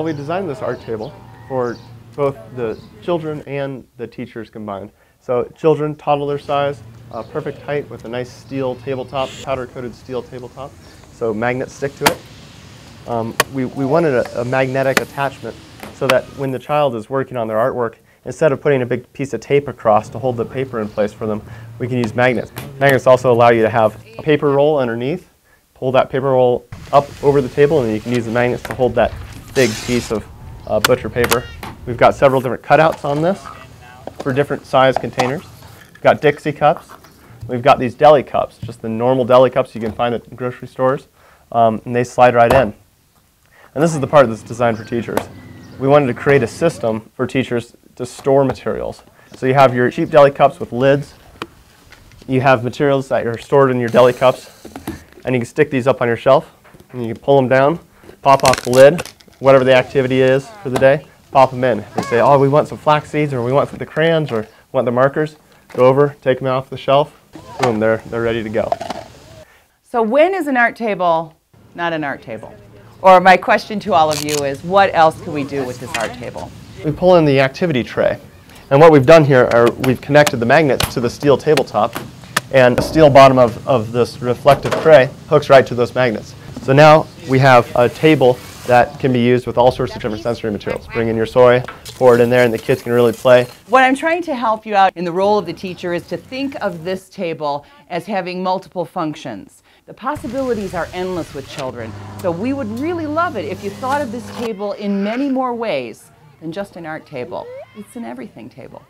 Well, we designed this art table for both the children and the teachers combined. So children, toddler size, perfect height with a nice steel tabletop, powder-coated steel tabletop, so magnets stick to it. We wanted a magnetic attachment so that when the child is working on their artwork, instead of putting a big piece of tape across to hold the paper in place for them, we can use magnets. Magnets also allow you to have a paper roll underneath, pull that paper roll up over the table, and you can use the magnets to hold that big piece of butcher paper. We've got several different cutouts on this for different size containers. We've got Dixie cups. We've got these deli cups, just the normal deli cups you can find at grocery stores, and they slide right in. And this is the part that's designed for teachers. We wanted to create a system for teachers to store materials. So you have your cheap deli cups with lids. You have materials that are stored in your deli cups, and you can stick these up on your shelf, and you can pull them down, pop off the lid, whatever the activity is for the day, pop them in. They say, oh, we want some flax seeds, or we want the crayons, or we want the markers. Go over, take them off the shelf, boom, they're ready to go. So when is an art table not an art table? Or my question to all of you is, what else can we do with this art table? We pull in the activity tray. And what we've done here are we've connected the magnets to the steel tabletop, and the steel bottom of this reflective tray hooks right to those magnets. So now we have a table that can be used with all sorts of different sensory materials. Bring in your soy, pour it in there, and the kids can really play. What I'm trying to help you out in the role of the teacher is to think of this table as having multiple functions. The possibilities are endless with children, so we would really love it if you thought of this table in many more ways than just an art table. It's an everything table.